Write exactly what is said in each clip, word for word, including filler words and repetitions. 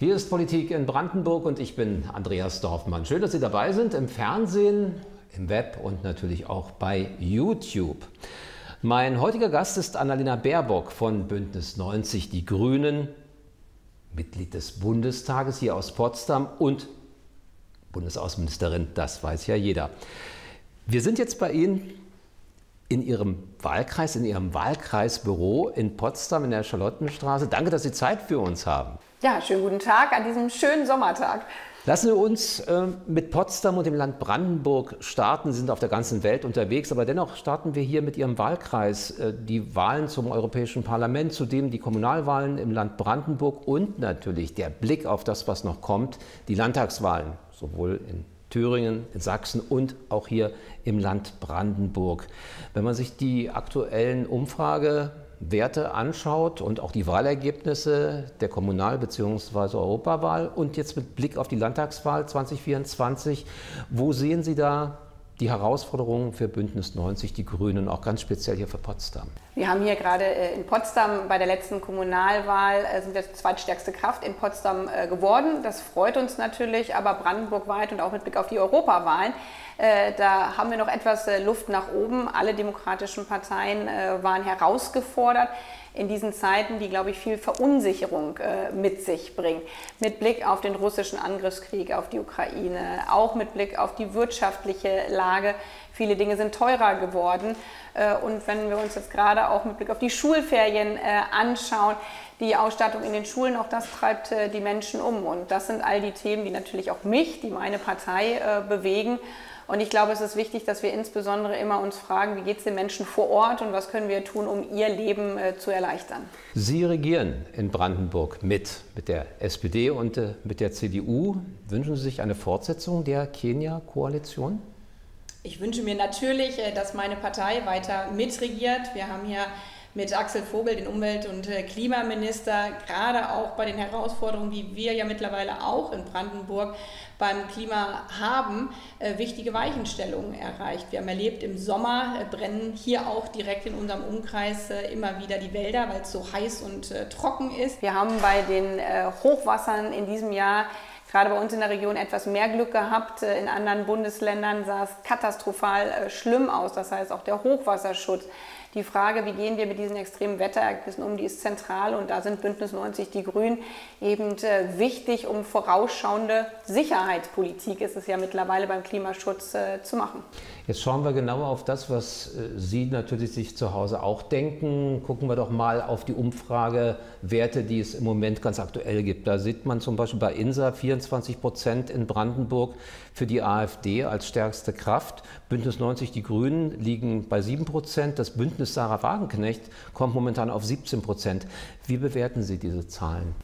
Hier ist Politik in Brandenburg und ich bin Andreas Dorfmann. Schön, dass Sie dabei sind im Fernsehen, im Web und natürlich auch bei YouTube. Mein heutiger Gast ist Annalena Baerbock von Bündnis neunzig Die Grünen, Mitglied des Bundestages hier aus Potsdam und Bundesaußenministerin, das weiß ja jeder. Wir sind jetzt bei Ihnen in Ihrem Wahlkreis, in Ihrem Wahlkreisbüro in Potsdam in der Charlottenstraße. Danke, dass Sie Zeit für uns haben. Ja, schönen guten Tag an diesem schönen Sommertag. Lassen wir uns äh, mit Potsdam und dem Land Brandenburg starten. Sie sind auf der ganzen Welt unterwegs, aber dennoch starten wir hier mit Ihrem Wahlkreis. Äh, die Wahlen zum Europäischen Parlament, zudem die Kommunalwahlen im Land Brandenburg und natürlich der Blick auf das, was noch kommt, die Landtagswahlen, sowohl in Thüringen, in Sachsen und auch hier im Land Brandenburg. Wenn man sich die aktuellen Umfragewerte anschaut und auch die Wahlergebnisse der Kommunal- bzw. Europawahl und jetzt mit Blick auf die Landtagswahl zwanzig vierundzwanzig, wo sehen Sie da die Herausforderungen für Bündnis neunzig Die Grünen, auch ganz speziell hier für Potsdam? Wir haben hier gerade in Potsdam bei der letzten Kommunalwahl sind wir die zweitstärkste Kraft in Potsdam geworden. Das freut uns natürlich, aber brandenburgweit und auch mit Blick auf die Europawahlen, da haben wir noch etwas Luft nach oben. Alle demokratischen Parteien waren herausgefordert in diesen Zeiten, die, glaube ich, viel Verunsicherung äh, mit sich bringen. Mit Blick auf den russischen Angriffskrieg auf die Ukraine, auch mit Blick auf die wirtschaftliche Lage. Viele Dinge sind teurer geworden. Äh, und wenn wir uns jetzt gerade auch mit Blick auf die Schulferien äh, anschauen, die Ausstattung in den Schulen, auch das treibt äh, die Menschen um. Und das sind all die Themen, die natürlich auch mich, die meine Partei äh, bewegen. Und ich glaube, es ist wichtig, dass wir insbesondere immer uns fragen, wie geht es den Menschen vor Ort und was können wir tun, um ihr Leben äh, zu erleichtern. Sie regieren in Brandenburg mit, mit der S P D und äh, mit der C D U. Wünschen Sie sich eine Fortsetzung der Kenia-Koalition? Ich wünsche mir natürlich, äh, dass meine Partei weiter mitregiert. Wir haben hier mit Axel Vogel, den Umwelt- und äh, Klimaminister, gerade auch bei den Herausforderungen, die wir ja mittlerweile auch in Brandenburg beim Klima haben, äh, wichtige Weichenstellungen erreicht. Wir haben erlebt, im Sommer äh, brennen hier auch direkt in unserem Umkreis äh, immer wieder die Wälder, weil es so heiß und äh, trocken ist. Wir haben bei den äh, Hochwassern in diesem Jahr gerade bei uns in der Region etwas mehr Glück gehabt. In anderen Bundesländern sah es katastrophal schlimm aus. Das heißt auch der Hochwasserschutz. Die Frage, wie gehen wir mit diesen extremen Wetterereignissen um, die ist zentral. Und da sind Bündnis neunzig Die Grünen eben wichtig, um vorausschauende Sicherheitspolitik ist es ja mittlerweile beim Klimaschutz zu machen. Jetzt schauen wir genauer auf das, was Sie natürlich sich zu Hause auch denken. Gucken wir doch mal auf die Umfragewerte, die es im Moment ganz aktuell gibt. Da sieht man zum Beispiel bei INSA vierundzwanzig Prozent in Brandenburg für die AfD als stärkste Kraft. Bündnis neunzig Die Grünen liegen bei sieben Prozent. Das Bündnis Sahra Wagenknecht kommt momentan auf siebzehn Prozent. Wie bewerten Sie diese Zahlen?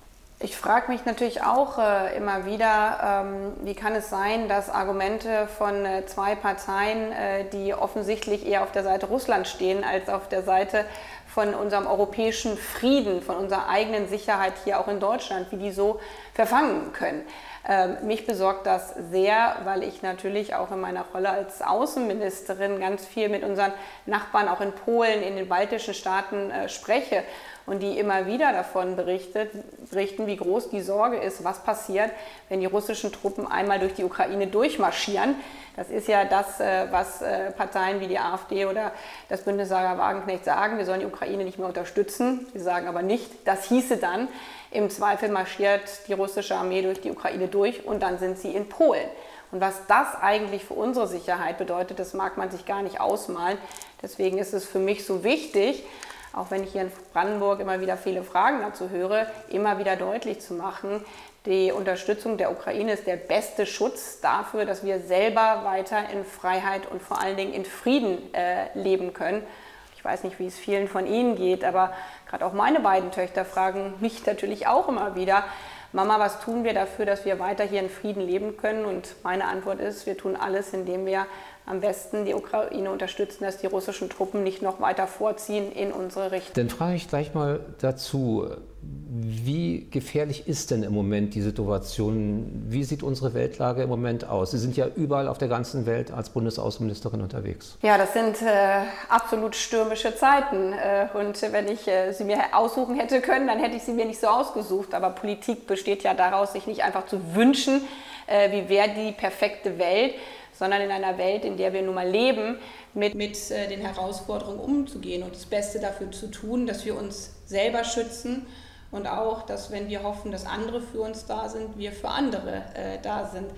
Ich frage mich natürlich auch äh, immer wieder, ähm, wie kann es sein, dass Argumente von äh, zwei Parteien, äh, die offensichtlich eher auf der Seite Russlands stehen, als auf der Seite von unserem europäischen Frieden, von unserer eigenen Sicherheit hier auch in Deutschland, wie die so verfangen können. Ähm, mich besorgt das sehr, weil ich natürlich auch in meiner Rolle als Außenministerin ganz viel mit unseren Nachbarn, auch in Polen, in den baltischen Staaten äh, spreche. Und die immer wieder davon berichtet, berichten, wie groß die Sorge ist, was passiert, wenn die russischen Truppen einmal durch die Ukraine durchmarschieren. Das ist ja das, was Parteien wie die AfD oder das Bündnis Sahra Wagenknecht sagen, wir sollen die Ukraine nicht mehr unterstützen. Sie sagen aber nicht, das hieße dann, im Zweifel marschiert die russische Armee durch die Ukraine durch und dann sind sie in Polen. Und was das eigentlich für unsere Sicherheit bedeutet, das mag man sich gar nicht ausmalen. Deswegen ist es für mich so wichtig, auch wenn ich hier in Brandenburg immer wieder viele Fragen dazu höre, immer wieder deutlich zu machen, die Unterstützung der Ukraine ist der beste Schutz dafür, dass wir selber weiter in Freiheit und vor allen Dingen in Frieden äh, leben können. Ich weiß nicht, wie es vielen von Ihnen geht, aber gerade auch meine beiden Töchter fragen mich natürlich auch immer wieder, Mama, was tun wir dafür, dass wir weiter hier in Frieden leben können? Und meine Antwort ist, wir tun alles, indem wir am besten die Ukraine unterstützen, dass die russischen Truppen nicht noch weiter vorziehen in unsere Richtung. Dann frage ich gleich mal dazu, wie gefährlich ist denn im Moment die Situation? Wie sieht unsere Weltlage im Moment aus? Sie sind ja überall auf der ganzen Welt als Bundesaußenministerin unterwegs. Ja, das sind äh, absolut stürmische Zeiten. Äh, und wenn ich äh, sie mir aussuchen hätte können, dann hätte ich sie mir nicht so ausgesucht. Aber Politik besteht ja daraus, sich nicht einfach zu wünschen, äh, wie wäre die perfekte Welt, sondern in einer Welt, in der wir nun mal leben, mit, mit äh, den Herausforderungen umzugehen und das Beste dafür zu tun, dass wir uns selber schützen und auch, dass wenn wir hoffen, dass andere für uns da sind, wir für andere äh, da sind.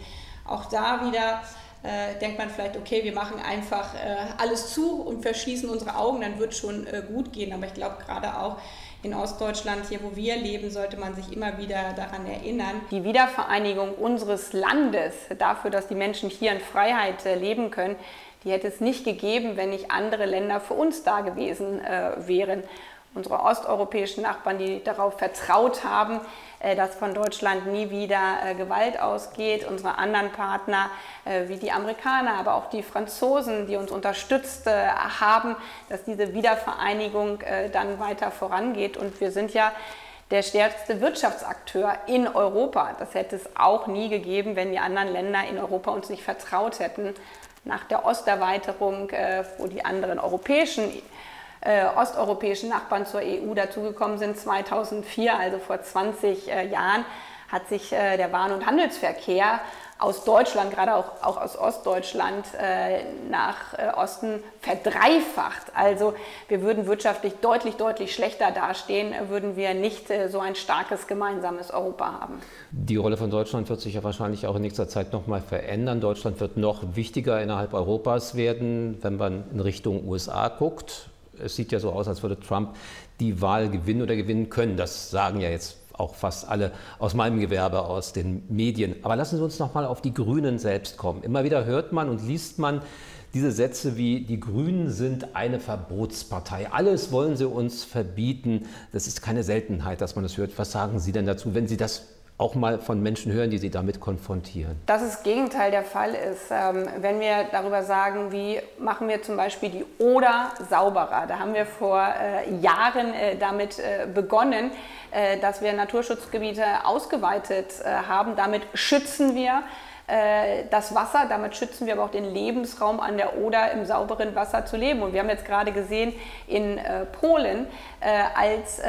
Auch da wieder äh, denkt man vielleicht, okay, wir machen einfach äh, alles zu und verschließen unsere Augen, dann wird es schon äh, gut gehen. Aber ich glaube, gerade auch in Ostdeutschland, hier wo wir leben, sollte man sich immer wieder daran erinnern. Die Wiedervereinigung unseres Landes, dafür, dass die Menschen hier in Freiheit leben können, die hätte es nicht gegeben, wenn nicht andere Länder für uns da gewesen äh, wären. Unsere osteuropäischen Nachbarn, die darauf vertraut haben, dass von Deutschland nie wieder Gewalt ausgeht. Unsere anderen Partner wie die Amerikaner, aber auch die Franzosen, die uns unterstützt haben, dass diese Wiedervereinigung dann weiter vorangeht. Und wir sind ja der stärkste Wirtschaftsakteur in Europa. Das hätte es auch nie gegeben, wenn die anderen Länder in Europa uns nicht vertraut hätten. Nach der Osterweiterung, wo die anderen europäischen Äh, osteuropäischen Nachbarn zur E U dazugekommen sind, zweitausendvier, also vor zwanzig äh, Jahren, hat sich äh, der Waren- und Handelsverkehr aus Deutschland, gerade auch, auch aus Ostdeutschland, äh, nach äh, Osten verdreifacht. Also wir würden wirtschaftlich deutlich, deutlich schlechter dastehen, würden wir nicht äh, so ein starkes gemeinsames Europa haben. Die Rolle von Deutschland wird sich ja wahrscheinlich auch in nächster Zeit nochmal verändern. Deutschland wird noch wichtiger innerhalb Europas werden, wenn man in Richtung U S A guckt. Es sieht ja so aus, als würde Trump die Wahl gewinnen oder gewinnen können. Das sagen ja jetzt auch fast alle aus meinem Gewerbe, aus den Medien. Aber lassen Sie uns noch mal auf die Grünen selbst kommen. Immer wieder hört man und liest man diese Sätze wie, die Grünen sind eine Verbotspartei. Alles wollen sie uns verbieten. Das ist keine Seltenheit, dass man das hört. Was sagen Sie denn dazu, wenn Sie das auch mal von Menschen hören, die Sie damit konfrontieren? Dass das Gegenteil der Fall ist. Wenn wir darüber sagen, wie machen wir zum Beispiel die Oder sauberer, da haben wir vor Jahren damit begonnen, dass wir Naturschutzgebiete ausgeweitet haben. Damit schützen wir das Wasser, damit schützen wir aber auch den Lebensraum an der Oder, im sauberen Wasser zu leben. Und wir haben jetzt gerade gesehen, in Polen, als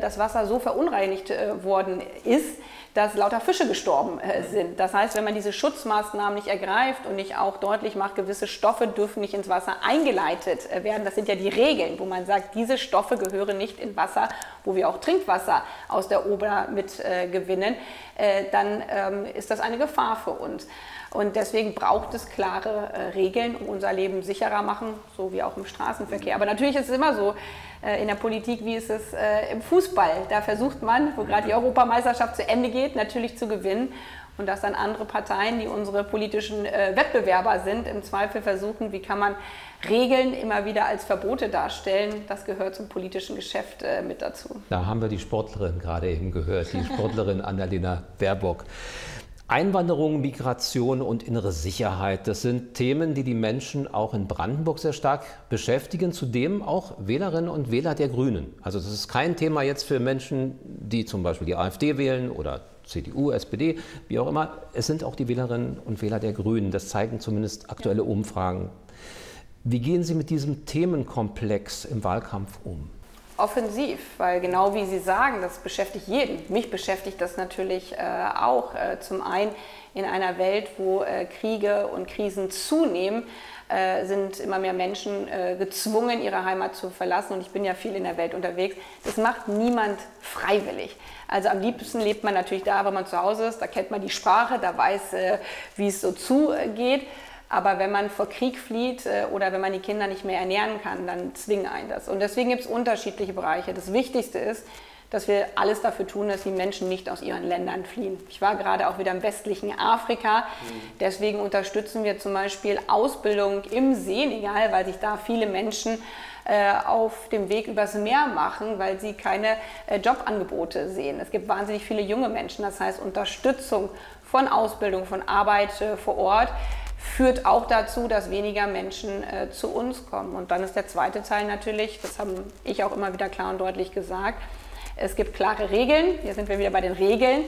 das Wasser so verunreinigt worden ist, dass lauter Fische gestorben sind. Das heißt, wenn man diese Schutzmaßnahmen nicht ergreift und nicht auch deutlich macht, gewisse Stoffe dürfen nicht ins Wasser eingeleitet werden, das sind ja die Regeln, wo man sagt, diese Stoffe gehören nicht in Wasser, wo wir auch Trinkwasser aus der Oder mit äh, gewinnen, äh, dann ähm, ist das eine Gefahr für uns. Und deswegen braucht es klare äh, Regeln, um unser Leben sicherer machen, so wie auch im Straßenverkehr. Aber natürlich ist es immer so äh, in der Politik, wie ist es äh, im Fußball. Da versucht man, wo gerade die Europameisterschaft zu Ende geht, natürlich zu gewinnen. Und dass dann andere Parteien, die unsere politischen äh, Wettbewerber sind, im Zweifel versuchen, wie kann man Regeln immer wieder als Verbote darstellen. Das gehört zum politischen Geschäft äh, mit dazu. Da haben wir die Sportlerin gerade eben gehört, die Sportlerin Annalena Baerbock. Einwanderung, Migration und innere Sicherheit, das sind Themen, die die Menschen auch in Brandenburg sehr stark beschäftigen, zudem auch Wählerinnen und Wähler der Grünen. Also das ist kein Thema jetzt für Menschen, die zum Beispiel die AfD wählen oder C D U, S P D, wie auch immer. Es sind auch die Wählerinnen und Wähler der Grünen, das zeigen zumindest aktuelle Umfragen. Wie gehen Sie mit diesem Themenkomplex im Wahlkampf um? Offensiv, weil genau wie Sie sagen, das beschäftigt jeden. Mich beschäftigt das natürlich äh, auch. Äh, zum einen in einer Welt, wo äh, Kriege und Krisen zunehmen, äh, sind immer mehr Menschen äh, gezwungen, ihre Heimat zu verlassen. Und ich bin ja viel in der Welt unterwegs. Das macht niemand freiwillig. Also am liebsten lebt man natürlich da, wo man zu Hause ist. Da kennt man die Sprache, da weiß, äh, wie es so zugeht. Aber wenn man vor Krieg flieht oder wenn man die Kinder nicht mehr ernähren kann, dann zwingen einen das. Und deswegen gibt es unterschiedliche Bereiche. Das Wichtigste ist, dass wir alles dafür tun, dass die Menschen nicht aus ihren Ländern fliehen. Ich war gerade auch wieder im westlichen Afrika. Deswegen unterstützen wir zum Beispiel Ausbildung im Senegal, weil sich da viele Menschen auf dem Weg übers Meer machen, weil sie keine Jobangebote sehen. Es gibt wahnsinnig viele junge Menschen. Das heißt, Unterstützung von Ausbildung, von Arbeit vor Ort führt auch dazu, dass weniger Menschen äh, zu uns kommen. Und dann ist der zweite Teil natürlich, das habe ich auch immer wieder klar und deutlich gesagt, es gibt klare Regeln, hier sind wir wieder bei den Regeln.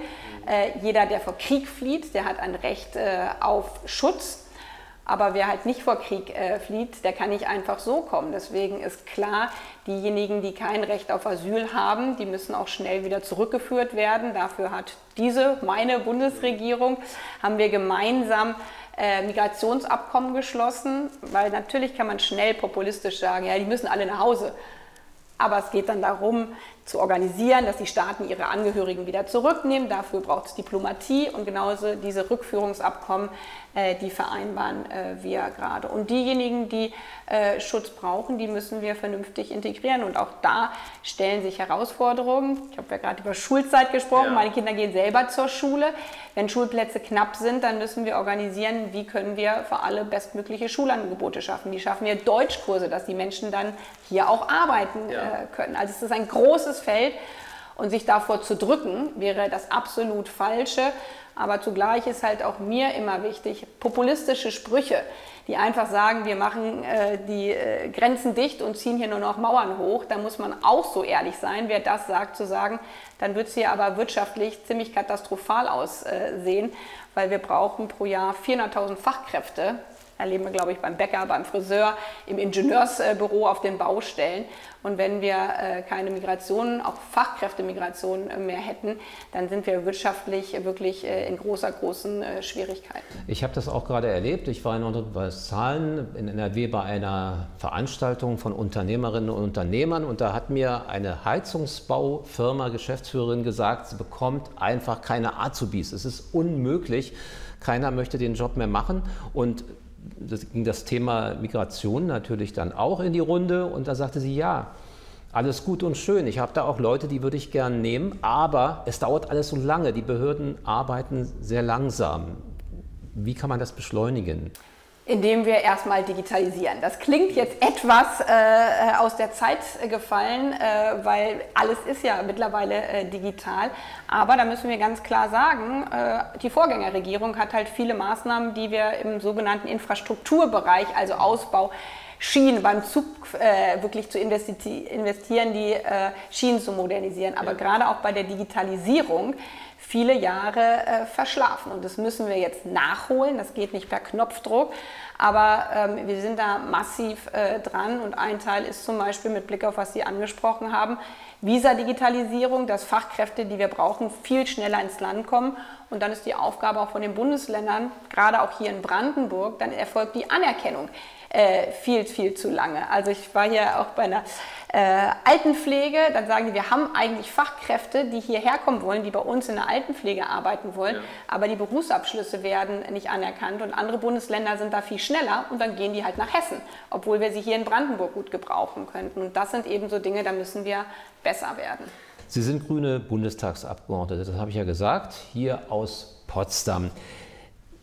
Äh, jeder, der vor Krieg flieht, der hat ein Recht äh, auf Schutz. Aber wer halt nicht vor Krieg äh, flieht, der kann nicht einfach so kommen. Deswegen ist klar, diejenigen, die kein Recht auf Asyl haben, die müssen auch schnell wieder zurückgeführt werden. Dafür hat diese, meine Bundesregierung, haben wir gemeinsam äh, Migrationsabkommen geschlossen. Weil natürlich kann man schnell populistisch sagen, ja, die müssen alle nach Hause. Aber es geht dann darum, zu organisieren, dass die Staaten ihre Angehörigen wieder zurücknehmen. Dafür braucht es Diplomatie und genauso diese Rückführungsabkommen, äh, die vereinbaren äh, wir gerade. Und diejenigen, die äh, Schutz brauchen, die müssen wir vernünftig integrieren. Und auch da stellen sich Herausforderungen. Ich habe ja gerade über Schulzeit gesprochen. Ja. Meine Kinder gehen selber zur Schule. Wenn Schulplätze knapp sind, dann müssen wir organisieren, wie können wir für alle bestmögliche Schulangebote schaffen. Wie schaffen wir Deutschkurse, dass die Menschen dann hier auch arbeiten ja. äh, können. Also es ist ein großes Feld und sich davor zu drücken, wäre das absolut Falsche. Aber zugleich ist halt auch mir immer wichtig, populistische Sprüche, die einfach sagen, wir machen äh, die äh, Grenzen dicht und ziehen hier nur noch Mauern hoch. Da muss man auch so ehrlich sein, wer das sagt, zu sagen, dann wird es hier aber wirtschaftlich ziemlich katastrophal aussehen, äh, weil wir brauchen pro Jahr vierhunderttausend Fachkräfte. Erleben wir, glaube ich, beim Bäcker, beim Friseur, im Ingenieursbüro, auf den Baustellen. Und wenn wir äh, keine Migration, auch Fachkräftemigration äh, mehr hätten, dann sind wir wirtschaftlich wirklich äh, in großer, großen äh, Schwierigkeit. Ich habe das auch gerade erlebt. Ich war in Nordrhein-Westfalen in N R W bei einer Veranstaltung von Unternehmerinnen und Unternehmern. Und da hat mir eine Heizungsbaufirma, Geschäftsführerin gesagt, sie bekommt einfach keine Azubis. Es ist unmöglich. Keiner möchte den Job mehr machen. Und das ging das Thema Migration natürlich dann auch in die Runde und da sagte sie, ja, alles gut und schön, ich habe da auch Leute, die würde ich gern nehmen, aber es dauert alles so lange, die Behörden arbeiten sehr langsam. Wie kann man das beschleunigen? Indem wir erstmal digitalisieren. Das klingt jetzt etwas äh, aus der Zeit gefallen, äh, weil alles ist ja mittlerweile äh, digital. Aber da müssen wir ganz klar sagen, äh, die Vorgängerregierung hat halt viele Maßnahmen, die wir im sogenannten Infrastrukturbereich, also Ausbau, Schienen beim Zug äh, wirklich zu investi investieren, die äh, Schienen zu modernisieren. Aber ja. gerade auch bei der Digitalisierung viele Jahre äh, verschlafen. Und das müssen wir jetzt nachholen. Das geht nicht per Knopfdruck. Aber ähm, wir sind da massiv äh, dran. Und ein Teil ist zum Beispiel mit Blick auf, was Sie angesprochen haben, Visa-Digitalisierung, dass Fachkräfte, die wir brauchen, viel schneller ins Land kommen. Und dann ist die Aufgabe auch von den Bundesländern, gerade auch hier in Brandenburg, dann erfolgt die Anerkennung. Äh, viel, viel zu lange. Also ich war hier auch bei einer äh, Altenpflege, dann sagen die, wir haben eigentlich Fachkräfte, die hierher kommen wollen, die bei uns in der Altenpflege arbeiten wollen, ja. aber die Berufsabschlüsse werden nicht anerkannt und andere Bundesländer sind da viel schneller und dann gehen die halt nach Hessen, obwohl wir sie hier in Brandenburg gut gebrauchen könnten. Und das sind eben so Dinge, da müssen wir besser werden. Sie sind grüne Bundestagsabgeordnete, das habe ich ja gesagt, hier aus Potsdam.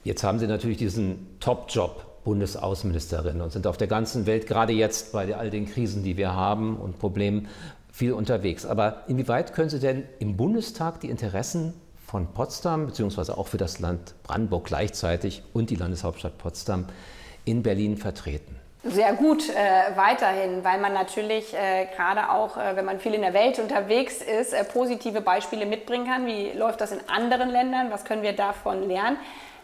Jetzt haben Sie natürlich diesen Top-Job Bundesaußenministerin und sind auf der ganzen Welt, gerade jetzt bei all den Krisen, die wir haben und Problemen, viel unterwegs. Aber inwieweit können Sie denn im Bundestag die Interessen von Potsdam, beziehungsweise auch für das Land Brandenburg gleichzeitig und die Landeshauptstadt Potsdam in Berlin vertreten? Sehr gut äh, weiterhin, weil man natürlich äh, gerade auch, äh, wenn man viel in der Welt unterwegs ist, äh, positive Beispiele mitbringen kann. Wie läuft das in anderen Ländern? Was können wir davon lernen?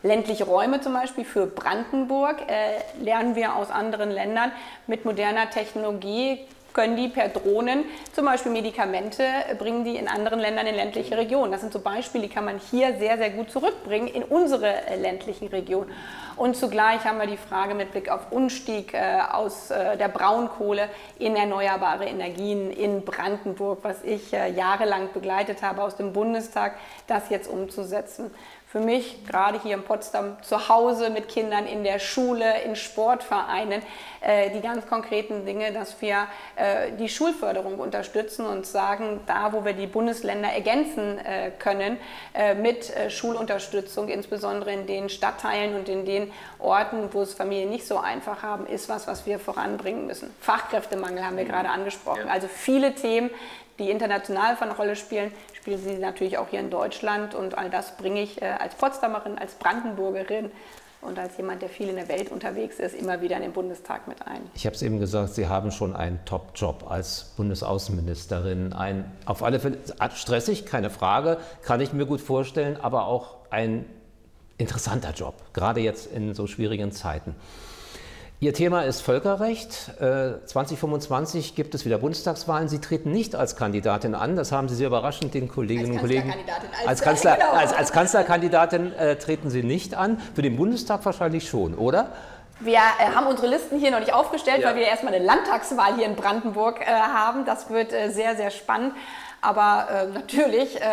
Ländliche Räume zum Beispiel für Brandenburg äh, lernen wir aus anderen Ländern. Mit moderner Technologie können die per Drohnen zum Beispiel Medikamente bringen, die in anderen Ländern in ländliche Regionen. Das sind so Beispiele, die kann man hier sehr, sehr gut zurückbringen in unsere ländlichen Regionen. Und zugleich haben wir die Frage mit Blick auf Umstieg äh, aus äh, der Braunkohle in erneuerbare Energien in Brandenburg, was ich äh, jahrelang begleitet habe aus dem Bundestag, das jetzt umzusetzen. Für mich, gerade hier in Potsdam, zu Hause mit Kindern, in der Schule, in Sportvereinen, äh, die ganz konkreten Dinge, dass wir äh, die Schulförderung unterstützen und sagen, da wo wir die Bundesländer ergänzen äh, können, äh, mit äh, Schulunterstützung, insbesondere in den Stadtteilen und in den Orten, wo es Familien nicht so einfach haben, ist was, was wir voranbringen müssen. Fachkräftemangel haben wir mhm. gerade angesprochen. Ja. Also viele Themen, die international eine Rolle spielen, spielen sie natürlich auch hier in Deutschland. Und all das bringe ich äh, als Potsdamerin, als Brandenburgerin und als jemand, der viel in der Welt unterwegs ist, immer wieder in den Bundestag mit ein. Ich habe es eben gesagt, Sie haben schon einen Top-Job als Bundesaußenministerin. Ein, auf alle Fälle stressig, keine Frage, kann ich mir gut vorstellen, aber auch ein interessanter Job, gerade jetzt in so schwierigen Zeiten. Ihr Thema ist Völkerrecht. zwanzig fünfundzwanzig gibt es wieder Bundestagswahlen. Sie treten nicht als Kandidatin an. Das haben Sie sehr überraschend den Kolleginnen und Kollegen. Als Kanzlerkandidatin. Als, als Kanzlerkandidatin äh, treten Sie nicht an. Für den Bundestag wahrscheinlich schon, oder? Wir äh, haben unsere Listen hier noch nicht aufgestellt, ja, weil wir erstmal eine Landtagswahl hier in Brandenburg äh, haben. Das wird äh, sehr, sehr spannend. Aber äh, natürlich... Äh,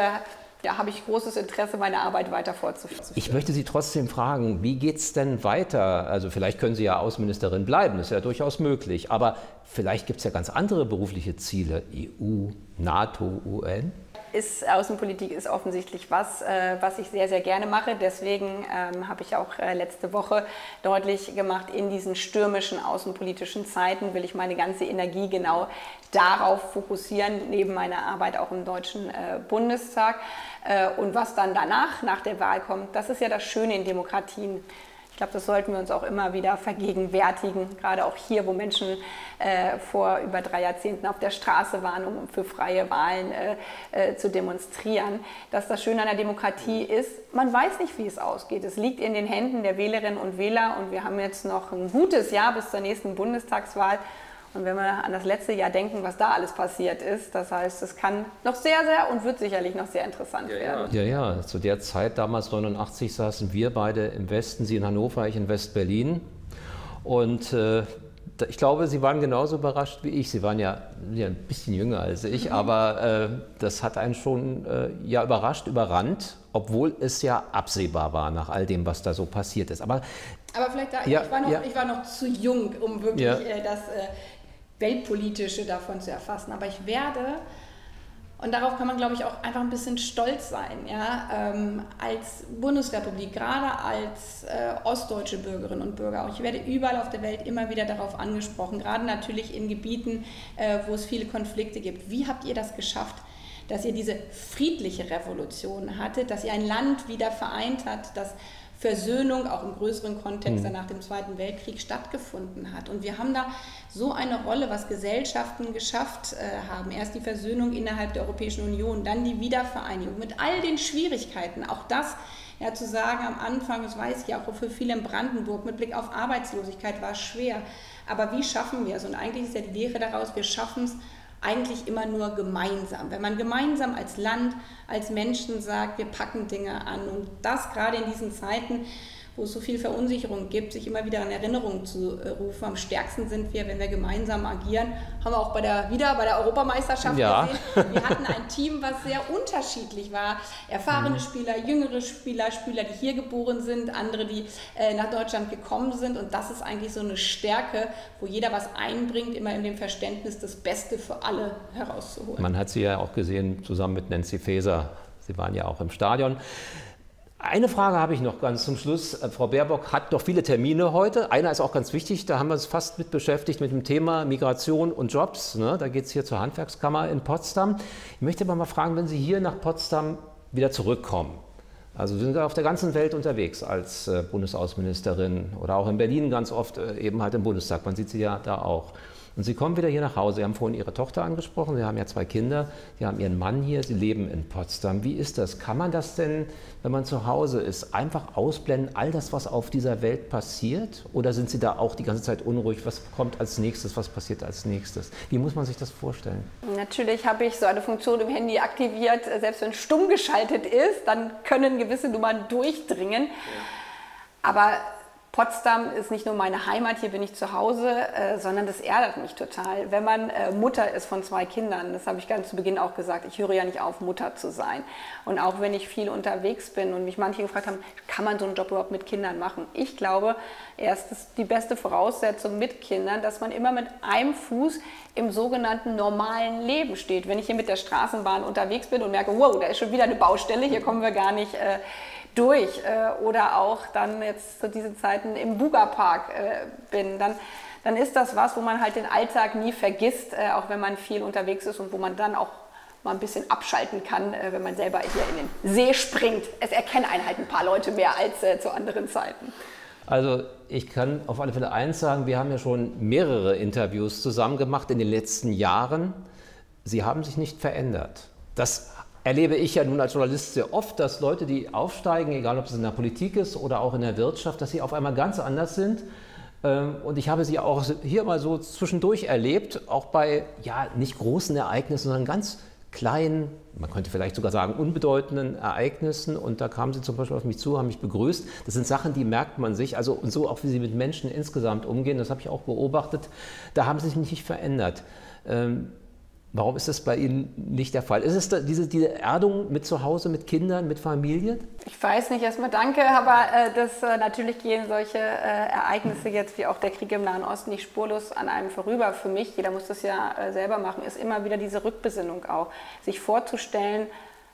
Da habe ich großes Interesse, meine Arbeit weiter fortzuführen. Ich möchte Sie trotzdem fragen, wie geht es denn weiter? Also vielleicht können Sie ja Außenministerin bleiben, das ist ja durchaus möglich. Aber vielleicht gibt es ja ganz andere berufliche Ziele, E U, NATO, U N? Ist, Außenpolitik ist offensichtlich was, äh, was ich sehr, sehr gerne mache. Deswegen ähm, habe ich auch äh, letzte Woche deutlich gemacht, in diesen stürmischen außenpolitischen Zeiten will ich meine ganze Energie genau darauf fokussieren, neben meiner Arbeit auch im Deutschen äh, Bundestag. Äh, und was dann danach, nach der Wahl kommt, das ist ja das Schöne in Demokratien. Ich glaube, das sollten wir uns auch immer wieder vergegenwärtigen, gerade auch hier, wo Menschen äh, vor über drei Jahrzehnten auf der Straße waren, um für freie Wahlen äh, äh, zu demonstrieren, dass das Schöne an der Demokratie ist, man weiß nicht, wie es ausgeht. Es liegt in den Händen der Wählerinnen und Wähler und wir haben jetzt noch ein gutes Jahr bis zur nächsten Bundestagswahl. Und wenn wir an das letzte Jahr denken, was da alles passiert ist, das heißt, es kann noch sehr, sehr und wird sicherlich noch sehr interessant ja, werden. Ja. ja, ja, zu der Zeit, damals neunundachtzig, saßen wir beide im Westen, Sie in Hannover, ich in West-Berlin. Und äh, ich glaube, Sie waren genauso überrascht wie ich. Sie waren ja, ja ein bisschen jünger als ich, mhm. aber äh, das hat einen schon äh, ja, überrascht, überrannt, obwohl es ja absehbar war nach all dem, was da so passiert ist. Aber, aber vielleicht, da, ja, ich, war noch, ja. ich war noch zu jung, um wirklich ja. äh, das... Äh, Weltpolitische davon zu erfassen, aber ich werde, und darauf kann man, glaube ich, auch einfach ein bisschen stolz sein, ja, ähm, als Bundesrepublik, gerade als äh, ostdeutsche Bürgerinnen und Bürger, ich werde überall auf der Welt immer wieder darauf angesprochen, gerade natürlich in Gebieten, äh, wo es viele Konflikte gibt. Wie habt ihr das geschafft, dass ihr diese friedliche Revolution hattet, dass ihr ein Land wieder vereint hat, dass Versöhnung auch im größeren Kontext nach dem Zweiten Weltkrieg stattgefunden hat. Und wir haben da so eine Rolle, was Gesellschaften geschafft äh, haben. Erst die Versöhnung innerhalb der Europäischen Union, dann die Wiedervereinigung mit all den Schwierigkeiten. Auch das ja, zu sagen am Anfang, das weiß ich auch für viele in Brandenburg, mit Blick auf Arbeitslosigkeit war es schwer. Aber wie schaffen wir es? Und eigentlich ist ja die Lehre daraus, wir schaffen es eigentlich immer nur gemeinsam. Wenn man gemeinsam als Land, als Menschen sagt, wir packen Dinge an und das gerade in diesen Zeiten, wo es so viel Verunsicherung gibt, sich immer wieder in Erinnerung zu rufen. Am stärksten sind wir, wenn wir gemeinsam agieren. Haben wir auch bei der, wieder bei der Europameisterschaft ja. gesehen. Wir hatten ein Team, was sehr unterschiedlich war. Erfahrene Spieler, jüngere Spieler, Spieler, die hier geboren sind, andere, die äh, nach Deutschland gekommen sind. Und das ist eigentlich so eine Stärke, wo jeder was einbringt, immer in dem Verständnis, das Beste für alle herauszuholen. Man hat sie ja auch gesehen, zusammen mit Nancy Faeser. Sie waren ja auch im Stadion. Eine Frage habe ich noch ganz zum Schluss. Frau Baerbock hat doch viele Termine heute. Einer ist auch ganz wichtig, da haben wir uns fast mit beschäftigt, mit dem Thema Migration und Jobs. Ne? Da geht es hier zur Handwerkskammer in Potsdam. Ich möchte aber mal fragen, wenn Sie hier nach Potsdam wieder zurückkommen, also Sie sind auf der ganzen Welt unterwegs als äh, Bundesaußenministerin oder auch in Berlin ganz oft, äh, eben halt im Bundestag, man sieht Sie ja da auch. Und Sie kommen wieder hier nach Hause. Sie haben vorhin Ihre Tochter angesprochen, Sie haben ja zwei Kinder, Sie haben Ihren Mann hier, Sie leben in Potsdam. Wie ist das? Kann man das denn, wenn man zu Hause ist, einfach ausblenden, all das, was auf dieser Welt passiert? Oder sind Sie da auch die ganze Zeit unruhig? Was kommt als nächstes? Was passiert als nächstes? Wie muss man sich das vorstellen? Natürlich habe ich so eine Funktion im Handy aktiviert. Selbst wenn es stumm geschaltet ist, dann können gewisse Nummern durchdringen. Aber Potsdam ist nicht nur meine Heimat, hier bin ich zu Hause, äh, sondern das ärgert mich total. Wenn man äh, Mutter ist von zwei Kindern, das habe ich ganz zu Beginn auch gesagt, ich höre ja nicht auf, Mutter zu sein. Und auch wenn ich viel unterwegs bin und mich manche gefragt haben, kann man so einen Job überhaupt mit Kindern machen? Ich glaube, erstens die beste Voraussetzung mit Kindern, dass man immer mit einem Fuß im sogenannten normalen Leben steht. Wenn ich hier mit der Straßenbahn unterwegs bin und merke, wow, da ist schon wieder eine Baustelle, hier kommen wir gar nicht äh, durch oder auch dann jetzt zu diesen Zeiten im Buga-Park bin, dann, dann ist das was, wo man halt den Alltag nie vergisst, auch wenn man viel unterwegs ist und wo man dann auch mal ein bisschen abschalten kann, wenn man selber hier in den See springt. Es erkennen einen halt ein paar Leute mehr als zu anderen Zeiten. Also ich kann auf alle Fälle eins sagen, wir haben ja schon mehrere Interviews zusammen gemacht in den letzten Jahren. Sie haben sich nicht verändert. Das erlebe ich ja nun als Journalist sehr oft, dass Leute, die aufsteigen, egal ob es in der Politik ist oder auch in der Wirtschaft, dass sie auf einmal ganz anders sind. Und ich habe sie auch hier mal so zwischendurch erlebt, auch bei ja, nicht großen Ereignissen, sondern ganz kleinen, man könnte vielleicht sogar sagen unbedeutenden Ereignissen. Und da kamen sie zum Beispiel auf mich zu, haben mich begrüßt. Das sind Sachen, die merkt man sich. Also und so auch, wie sie mit Menschen insgesamt umgehen, das habe ich auch beobachtet. Da haben sie sich nicht verändert. Ähm, warum ist das bei Ihnen nicht der Fall? Ist es da diese, diese Erdung mit zu Hause, mit Kindern, mit Familie? Ich weiß nicht, erstmal danke, aber äh, das, äh, natürlich gehen solche äh, Ereignisse jetzt wie auch der Krieg im Nahen Osten nicht spurlos an einem vorüber. Für mich, jeder muss das ja äh, selber machen, ist immer wieder diese Rückbesinnung auch, sich vorzustellen,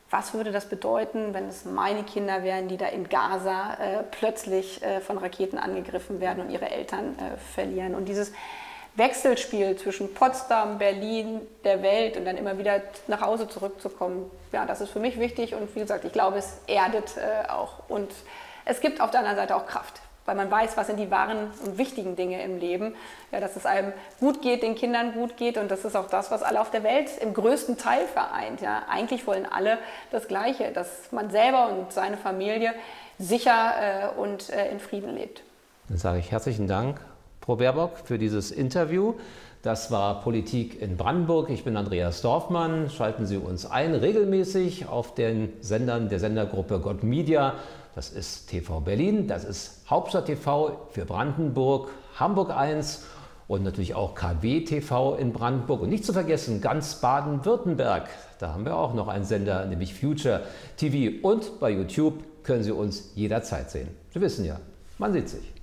was würde das bedeuten, wenn es meine Kinder wären, die da in Gaza äh, plötzlich äh, von Raketen angegriffen werden und ihre Eltern äh, verlieren. Und dieses Wechselspiel zwischen Potsdam, Berlin, der Welt und dann immer wieder nach Hause zurückzukommen, ja, das ist für mich wichtig und wie gesagt, ich glaube, es erdet äh, auch und es gibt auf der anderen Seite auch Kraft, weil man weiß, was sind die wahren und wichtigen Dinge im Leben, ja, dass es einem gut geht, den Kindern gut geht und das ist auch das, was alle auf der Welt im größten Teil vereint. Ja. Eigentlich wollen alle das Gleiche, dass man selber und seine Familie sicher äh, und äh, in Frieden lebt. Dann sage ich herzlichen Dank, Frau Baerbock, für dieses Interview. Das war Politik in Brandenburg. Ich bin Andreas Dorfmann. Schalten Sie uns ein regelmäßig auf den Sendern der Sendergruppe Gott Media. Das ist T V Berlin, das ist Hauptstadt T V für Brandenburg, Hamburg eins und natürlich auch K W T V in Brandenburg. Und nicht zu vergessen, ganz Baden-Württemberg. Da haben wir auch noch einen Sender, nämlich Future T V. Und bei YouTube können Sie uns jederzeit sehen. Sie wissen ja, man sieht sich.